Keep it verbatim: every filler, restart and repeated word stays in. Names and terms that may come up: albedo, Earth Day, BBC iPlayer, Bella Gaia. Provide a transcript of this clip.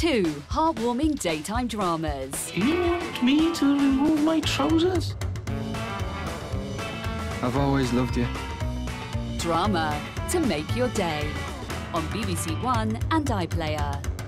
two heartwarming daytime dramas. Do you want me to remove my trousers? I've always loved you. Drama to make your day on B B C One and iPlayer.